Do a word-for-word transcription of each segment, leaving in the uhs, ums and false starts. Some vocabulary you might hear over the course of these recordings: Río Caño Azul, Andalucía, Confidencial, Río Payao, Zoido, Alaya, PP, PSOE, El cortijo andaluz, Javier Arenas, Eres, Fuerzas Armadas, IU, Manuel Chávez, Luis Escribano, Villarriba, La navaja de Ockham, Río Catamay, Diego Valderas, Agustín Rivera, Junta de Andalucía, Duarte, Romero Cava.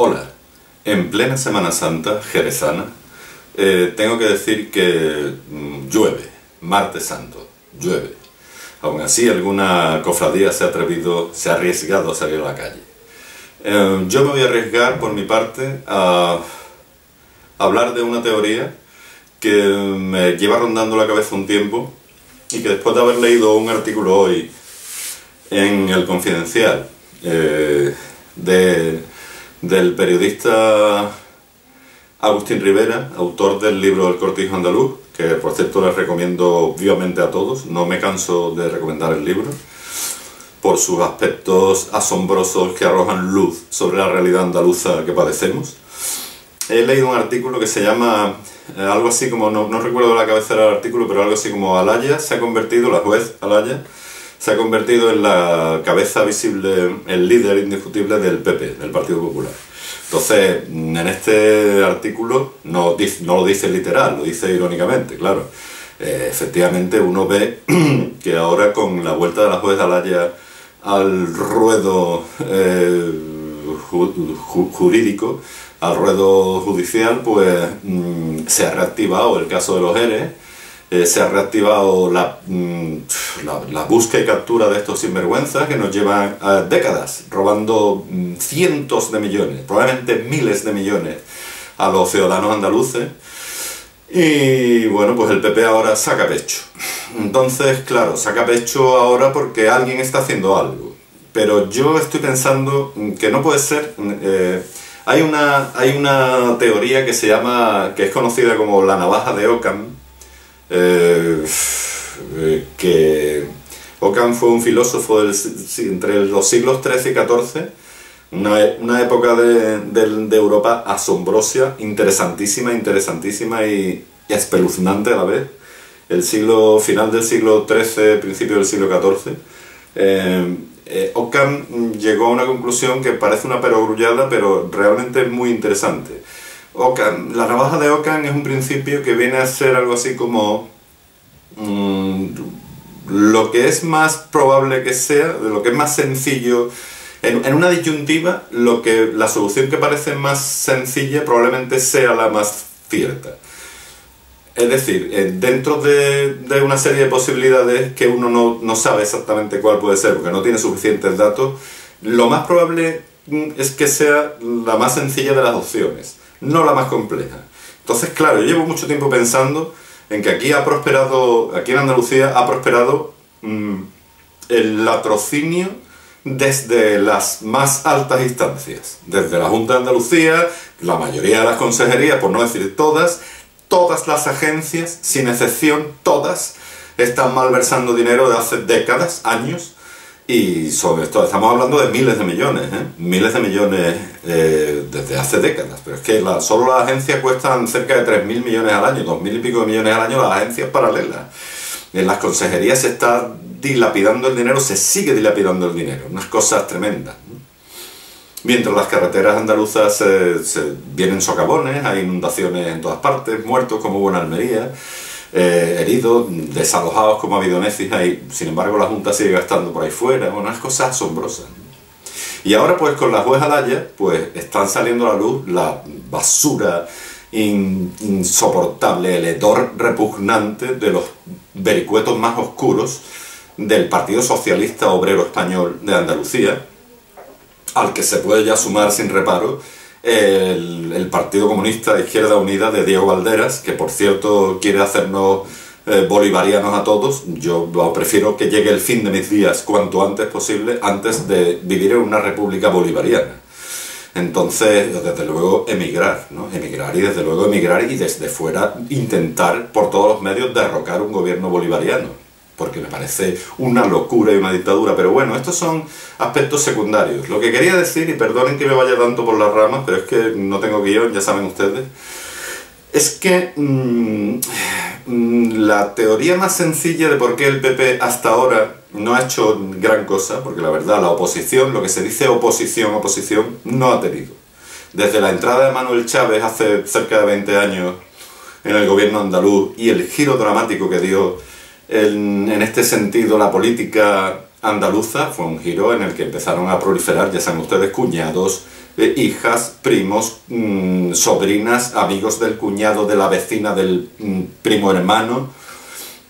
Hola, en plena Semana Santa jerezana eh, tengo que decir que mmm, llueve, martes santo, llueve. Aún así alguna cofradía se ha atrevido, se ha arriesgado a salir a la calle. Eh, yo me voy a arriesgar por mi parte a hablar de una teoría que me lleva rondando la cabeza un tiempo y que después de haber leído un artículo hoy en El Confidencial eh, de, del periodista Agustín Rivera, autor del libro El cortijo andaluz, que por cierto les recomiendo vivamente a todos, no me canso de recomendar el libro, por sus aspectos asombrosos que arrojan luz sobre la realidad andaluza que padecemos. He leído un artículo que se llama, eh, algo así como, no, no recuerdo la cabecera del artículo, pero algo así como Alaya se ha convertido, la juez Alaya, se ha convertido en la cabeza visible, el líder indiscutible del P P, del Partido Popular. Entonces, en este artículo no, no lo dice literal, lo dice irónicamente, claro. Eh, efectivamente uno ve que ahora con la vuelta de la juez Alaya al ruedo eh, ju ju jurídico, al ruedo judicial, pues mmm, se ha reactivado el caso de los Eres, eh, se ha reactivado la, mmm, la, la búsqueda y captura de estos sinvergüenzas que nos llevan a décadas robando mmm, cientos de millones, probablemente miles de millones a los ciudadanos andaluces. Y bueno, pues el P P ahora saca pecho. Entonces, claro, saca pecho ahora porque alguien está haciendo algo. Pero yo estoy pensando que no puede ser... Eh, Hay una, hay una teoría que se llama, que es conocida como la navaja de Ockham, eh, que Ockham fue un filósofo del, entre los siglos trece y catorce, una, una época de, de, de Europa asombrosa, interesantísima, interesantísima y, y espeluznante a la vez, el siglo, final del siglo trece, principio del siglo catorce. Eh, Eh, Ockham llegó a una conclusión que parece una perogrullada, pero realmente es muy interesante. Ockham, la navaja de Ockham es un principio que viene a ser algo así como mmm, lo que es más probable que sea, lo que es más sencillo en, en una disyuntiva, lo que, la solución que parece más sencilla probablemente sea la más cierta. Es decir, dentro de, de una serie de posibilidades que uno no, no sabe exactamente cuál puede ser, porque no tiene suficientes datos, lo más probable es que sea la más sencilla de las opciones, no la más compleja. Entonces, claro, yo llevo mucho tiempo pensando en que aquí ha prosperado, aquí en Andalucía ha prosperado mmm, el latrocinio desde las más altas instancias, desde la Junta de Andalucía, la mayoría de las consejerías, por no decir todas, todas las agencias, sin excepción, todas, están malversando dinero de hace décadas, años, y sobre todo estamos hablando de miles de millones, ¿eh? miles de millones eh, desde hace décadas, pero es que la, solo las agencias cuestan cerca de tres mil millones al año, dos mil y pico de millones al año las agencias paralelas. En las consejerías se está dilapidando el dinero, se sigue dilapidando el dinero, unas cosas tremendas. Mientras las carreteras andaluzas se, se vienen socavones, hay inundaciones en todas partes, muertos como hubo en Almería, eh, heridos, desalojados como ha habido en Écija, y sin embargo la Junta sigue gastando por ahí fuera, unas cosas asombrosas. Y ahora pues con la juez Alaya, pues están saliendo a la luz la basura in, insoportable, el hedor repugnante de los vericuetos más oscuros del Partido Socialista Obrero Español de Andalucía, al que se puede ya sumar sin reparo el, el Partido Comunista Izquierda Unida de Diego Valderas, que por cierto quiere hacernos eh, bolivarianos a todos. Yo prefiero que llegue el fin de mis días cuanto antes posible, antes de vivir en una república bolivariana. Entonces, desde luego, emigrar, ¿no? Emigrar y desde luego emigrar y desde fuera intentar por todos los medios derrocar un gobierno bolivariano, porque me parece una locura y una dictadura. Pero bueno, estos son aspectos secundarios. Lo que quería decir, y perdonen que me vaya tanto por las ramas, pero es que no tengo guión, ya saben ustedes, es que mmm, la teoría más sencilla de por qué el P P hasta ahora no ha hecho gran cosa, porque la verdad la oposición, lo que se dice oposición, oposición, no ha tenido. Desde la entrada de Manuel Chávez hace cerca de veinte años en el gobierno andaluz y el giro dramático que dio En, en este sentido la política andaluza fue un giro en el que empezaron a proliferar, ya saben ustedes, cuñados, eh, hijas, primos, mmm, sobrinas, amigos del cuñado, de la vecina, del mmm, primo hermano.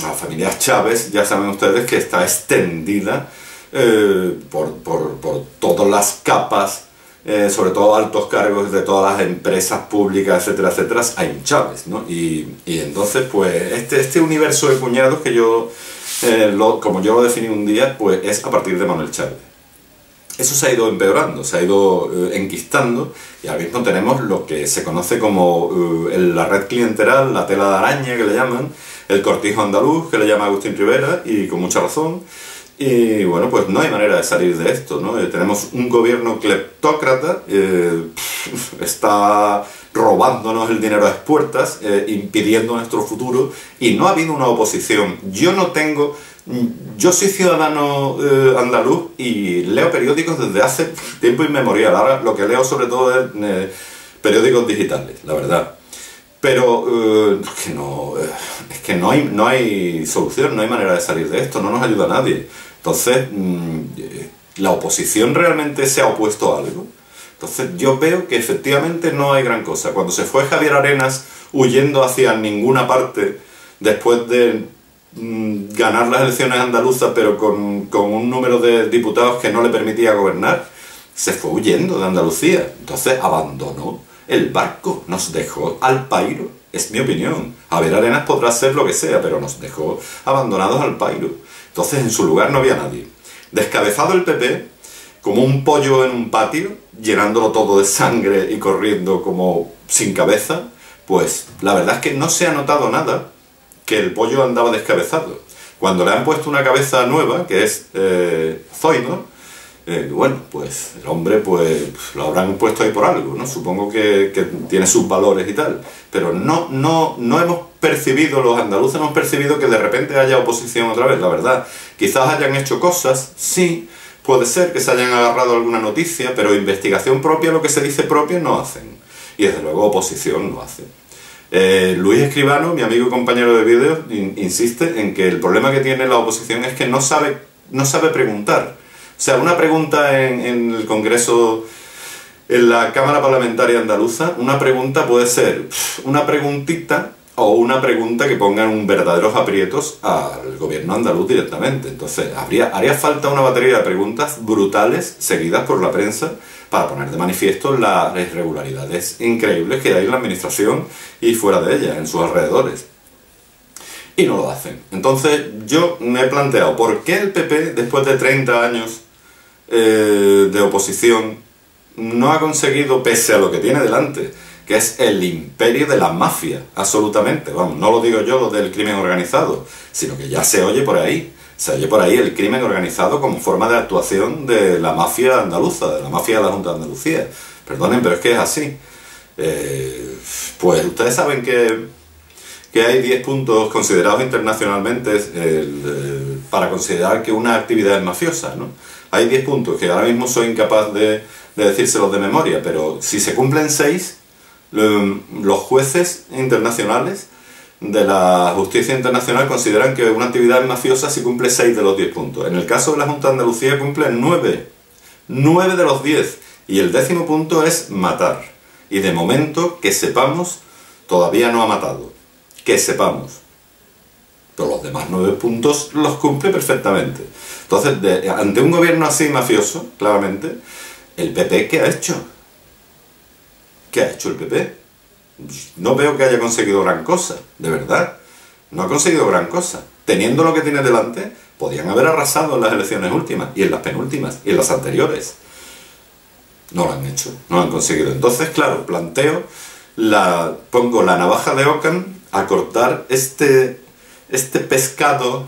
La familia Chávez, ya saben ustedes que está extendida eh, por, por, por todas las capas, eh, sobre todo altos cargos de todas las empresas públicas, etcétera, etcétera, hay un Chávez, ¿no? Y, y entonces, pues, este, este universo de cuñados que yo... Eh, lo, como yo lo definí un día, pues es a partir de Manuel Chávez. Eso se ha ido empeorando, se ha ido eh, enquistando, y ahora mismo tenemos lo que se conoce como eh, la red clientelar, la tela de araña que le llaman, el cortijo andaluz que le llama Agustín Rivera, y con mucha razón. Y bueno, pues no hay manera de salir de esto, ¿no? Eh, tenemos un gobierno cleptócrata, eh, pff, está robándonos el dinero a las puertas, eh, impidiendo nuestro futuro, y no ha habido una oposición. Yo no tengo... Yo soy ciudadano eh, andaluz y leo periódicos desde hace tiempo inmemorial. Ahora lo que leo sobre todo es eh, periódicos digitales, la verdad. Pero eh, es que, no, eh, es que no, hay, no hay solución, no hay manera de salir de esto, no nos ayuda a nadie. Entonces, mmm, ¿la oposición realmente se ha opuesto a algo? Entonces yo veo que efectivamente no hay gran cosa. Cuando se fue Javier Arenas huyendo hacia ninguna parte después de mmm, ganar las elecciones andaluzas, pero con, con un número de diputados que no le permitía gobernar, se fue huyendo de Andalucía. Entonces abandonó el barco, nos dejó al pairo, es mi opinión. Javier Arenas podrá hacer lo que sea, pero nos dejó abandonados al pairo. Entonces en su lugar no había nadie. Descabezado el P P, como un pollo en un patio, llenándolo todo de sangre y corriendo como sin cabeza, pues la verdad es que no se ha notado nada que el pollo andaba descabezado. Cuando le han puesto una cabeza nueva, que es eh, Zoido, Eh, bueno, pues el hombre pues lo habrán puesto ahí por algo, ¿no? Supongo que, que tiene sus valores y tal, pero no, no, no hemos percibido, los andaluces hemos percibido que de repente haya oposición otra vez, la verdad. Quizás hayan hecho cosas, sí, puede ser que se hayan agarrado alguna noticia, pero investigación propia, lo que se dice propia, no hacen, y desde luego oposición no hacen. Eh, Luis Escribano, mi amigo y compañero de vídeo, in, insiste en que el problema que tiene la oposición es que no sabe, no sabe preguntar. O sea, una pregunta en, en el Congreso, en la Cámara Parlamentaria Andaluza, una pregunta puede ser una preguntita o una pregunta que pongan un verdaderos aprietos al gobierno andaluz directamente. Entonces, habría, haría falta una batería de preguntas brutales, seguidas por la prensa, para poner de manifiesto las irregularidades increíbles que hay en la administración y fuera de ella, en sus alrededores. Y no lo hacen. Entonces, yo me he planteado, ¿por qué el P P, después de treinta años, Eh, de oposición, no ha conseguido, pese a lo que tiene delante, que es el imperio de la mafia, absolutamente? Vamos, no lo digo yo lo del crimen organizado, sino que ya se oye por ahí, se oye por ahí el crimen organizado como forma de actuación de la mafia andaluza, de la mafia de la Junta de Andalucía. Perdonen, pero es que es así. Eh, pues ustedes saben que, que hay diez puntos considerados internacionalmente el, el, para considerar que una actividad es mafiosa, ¿no? Hay diez puntos que ahora mismo soy incapaz de, de decírselos de memoria, pero si se cumplen seis, los jueces internacionales de la justicia internacional consideran que una actividad es mafiosa si cumple seis de los diez puntos. En el caso de la Junta de Andalucía cumple nueve, nueve de los diez, y el décimo punto es matar. Y de momento, que sepamos, todavía no ha matado, que sepamos. Pero los demás nueve puntos los cumple perfectamente. Entonces, de, ante un gobierno así mafioso, claramente, ¿el P P qué ha hecho? ¿Qué ha hecho el P P? No veo que haya conseguido gran cosa, de verdad. No ha conseguido gran cosa. Teniendo lo que tiene delante, podían haber arrasado en las elecciones últimas, y en las penúltimas, y en las anteriores. No lo han hecho, no lo han conseguido. Entonces, claro, planteo, la, pongo la navaja de Ockham a cortar este... este pescado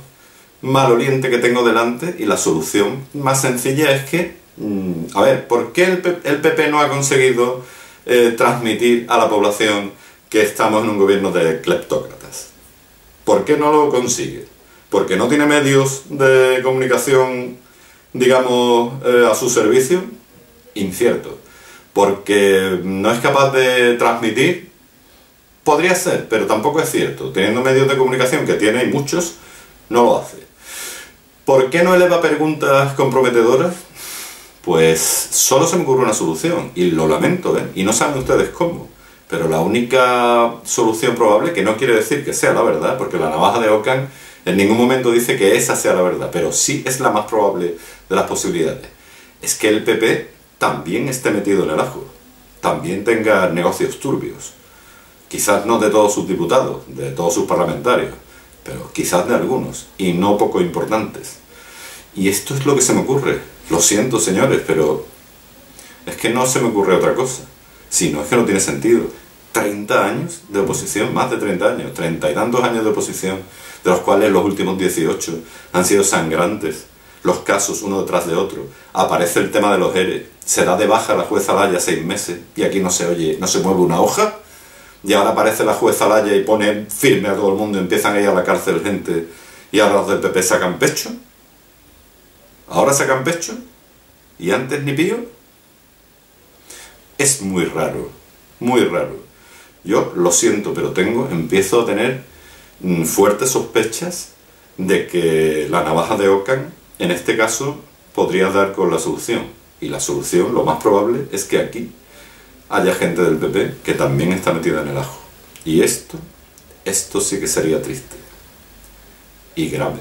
maloliente que tengo delante, y la solución más sencilla es que, mmm, a ver, ¿por qué el P P, el P P no ha conseguido eh, transmitir a la población que estamos en un gobierno de cleptócratas? ¿Por qué no lo consigue? ¿Porque no tiene medios de comunicación, digamos, eh, a su servicio? Incierto. ¿Porque no es capaz de transmitir? Podría ser, pero tampoco es cierto. Teniendo medios de comunicación que tiene, y muchos, no lo hace. ¿Por qué no eleva preguntas comprometedoras? Pues solo se me ocurre una solución, y lo lamento, ¿eh? Y no saben ustedes cómo. Pero la única solución probable, que no quiere decir que sea la verdad, porque la navaja de Ockham en ningún momento dice que esa sea la verdad, pero sí es la más probable de las posibilidades, es que el P P también esté metido en el ajo, también tenga negocios turbios. Quizás no de todos sus diputados, de todos sus parlamentarios, pero quizás de algunos, y no poco importantes. Y esto es lo que se me ocurre. Lo siento, señores, pero es que no se me ocurre otra cosa. Si no, es que no tiene sentido. treinta años de oposición, más de treinta años, treinta y tantos años de oposición, de los cuales los últimos dieciocho han sido sangrantes, los casos uno detrás de otro. Aparece el tema de los Eres, se da de baja la jueza Alaya seis meses, y aquí no se oye, no se mueve una hoja, y ahora aparece la jueza Alaya y pone firme a todo el mundo, empiezan a ir a la cárcel gente, y ahora los del P P sacan pecho, ahora sacan pecho, y antes ni pío. Es muy raro, muy raro. Yo lo siento, pero tengo, empiezo a tener mm, fuertes sospechas de que la navaja de Ockham, en este caso, podría dar con la solución. Y la solución, lo más probable, es que aquí haya gente del P P que también está metida en el ajo. Y esto, esto sí que sería triste. Y grave.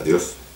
Adiós.